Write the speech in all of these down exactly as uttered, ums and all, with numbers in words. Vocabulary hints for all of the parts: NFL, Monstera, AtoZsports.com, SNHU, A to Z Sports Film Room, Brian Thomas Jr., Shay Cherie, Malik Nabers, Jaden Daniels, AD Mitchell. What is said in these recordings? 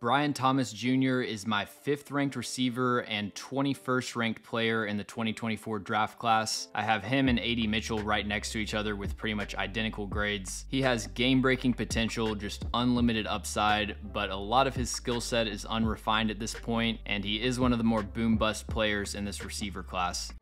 Brian Thomas Junior is my fifth ranked receiver and twenty-first ranked player in the twenty twenty-four draft class. I have him and A D Mitchell right next to each other with pretty much identical grades. He has game-breaking potential, just unlimited upside, but a lot of his skill set is unrefined at this point, and he is one of the more boom-bust players in this receiver class.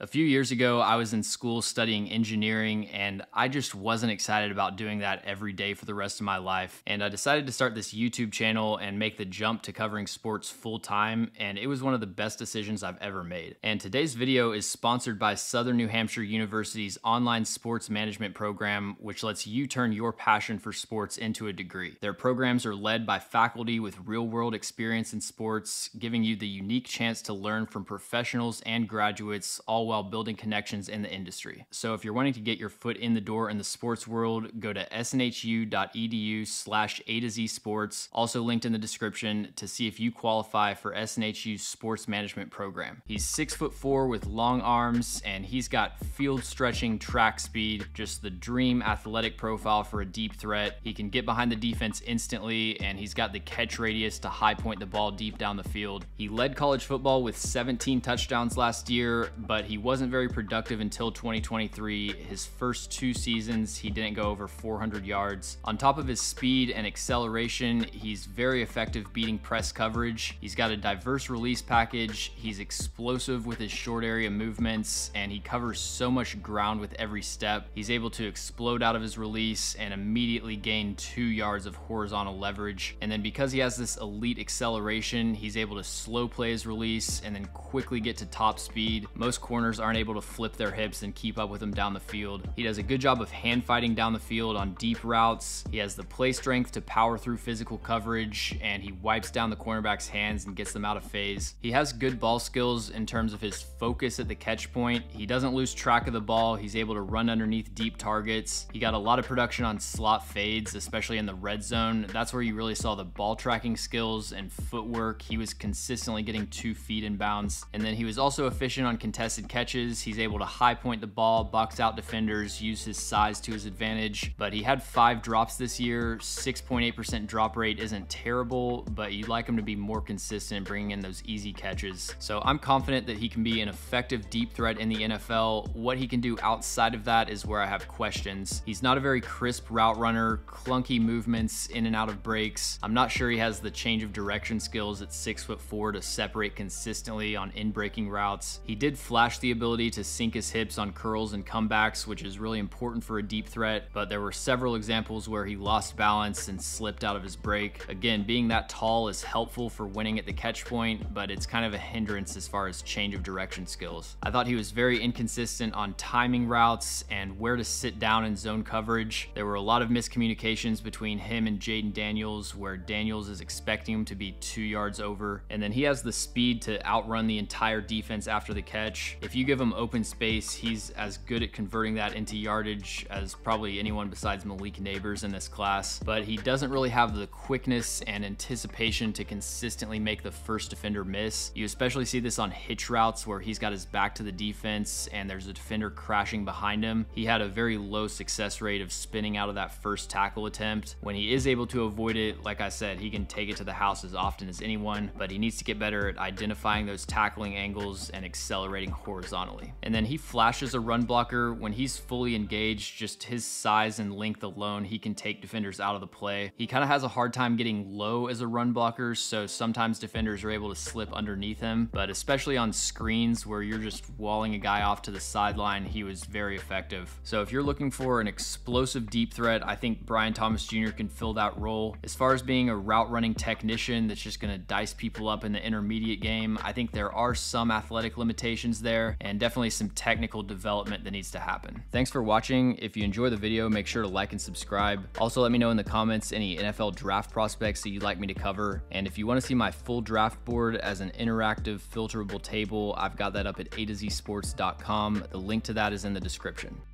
A few years ago, I was in school studying engineering, and I just wasn't excited about doing that every day for the rest of my life. And I decided to start this YouTube channel and make the jump to covering sports full time, and it was one of the best decisions I've ever made. And today's video is sponsored by Southern New Hampshire University's online sports management program, which lets you turn your passion for sports into a degree. Their programs are led by faculty with real-world experience in sports, giving you the unique chance to learn from professionals and graduates, all while building connections in the industry. So if you're wanting to get your foot in the door in the sports world, go to s n h u dot e d u slash A to Z sports, also linked in the description, to see if you qualify for S N H U's sports management program. He's six foot four with long arms, and he's got field stretching track speed, just the dream athletic profile for a deep threat. He can get behind the defense instantly, and he's got the catch radius to high point the ball deep down the field. He led college football with seventeen touchdowns last year, but he wasn't very productive until twenty twenty-three. His first two seasons, he didn't go over four hundred yards. On top of his speed and acceleration, he's very effective beating press coverage. He's got a diverse release package. He's explosive with his short area movements, and he covers so much ground with every step. He's able to explode out of his release and immediately gain two yards of horizontal leverage. And then because he has this elite acceleration, he's able to slow play his release and then quickly get to top speed. Most corners aren't able to flip their hips and keep up with him down the field. He does a good job of hand fighting down the field on deep routes. He has the play strength to power through physical coverage, and he wipes down the cornerback's hands and gets them out of phase. He has good ball skills in terms of his focus at the catch point. He doesn't lose track of the ball. He's able to run underneath deep targets. He got a lot of production on slot fades, especially in the red zone. That's where you really saw the ball tracking skills and footwork. He was consistently getting two feet in bounds. And then he was also efficient on contested catches. He's able to high point the ball, box out defenders, use his size to his advantage. But he had five drops this year. six point eight percent drop rate isn't terrible, but you'd like him to be more consistent bringing in those easy catches. So I'm confident that he can be an effective deep threat in the N F L. What he can do outside of that is where I have questions. He's not a very crisp route runner, clunky movements in and out of breaks. I'm not sure he has the change of direction skills at six foot four to separate consistently on in-breaking routes. He did flash the ability to sink his hips on curls and comebacks, which is really important for a deep threat, but there were several examples where he lost balance and slipped out of his break. Again, being that tall is helpful for winning at the catch point, but it's kind of a hindrance as far as change of direction skills. I thought he was very inconsistent on timing routes and where to sit down in zone coverage. There were a lot of miscommunications between him and Jaden Daniels, where Daniels is expecting him to be two yards over, and then he has the speed to outrun the entire defense after the catch. If you give him open space, he's as good at converting that into yardage as probably anyone besides Malik Nabers in this class, but he doesn't really have the quickness and anticipation to consistently make the first defender miss. You especially see this on hitch routes where he's got his back to the defense and there's a defender crashing behind him. He had a very low success rate of spinning out of that first tackle attempt. When he is able to avoid it, like I said, he can take it to the house as often as anyone, but he needs to get better at identifying those tackling angles and accelerating horizontally. And then he flashes a run blocker. When he's fully engaged, just his size and length alone, he can take defenders out of the play. He kind of has a hard time getting low as a run blocker, so sometimes defenders are able to slip underneath him, but especially on screens where you're just walling a guy off to the sideline, he was very effective. So if you're looking for an explosive deep threat, I think Brian Thomas Junior can fill that role. As far as being a route running technician that's just gonna dice people up in the intermediate game, I think there are some athletic limitations there, and definitely some technical development that needs to happen. Thanks for watching. If you enjoy the video, make sure to like and subscribe. Also, let me know in the comments any N F L draft prospects that you'd like me to cover. And if you want to see my full draft board as an interactive filterable table, I've got that up at A to Z sports dot com. The link to that is in the description.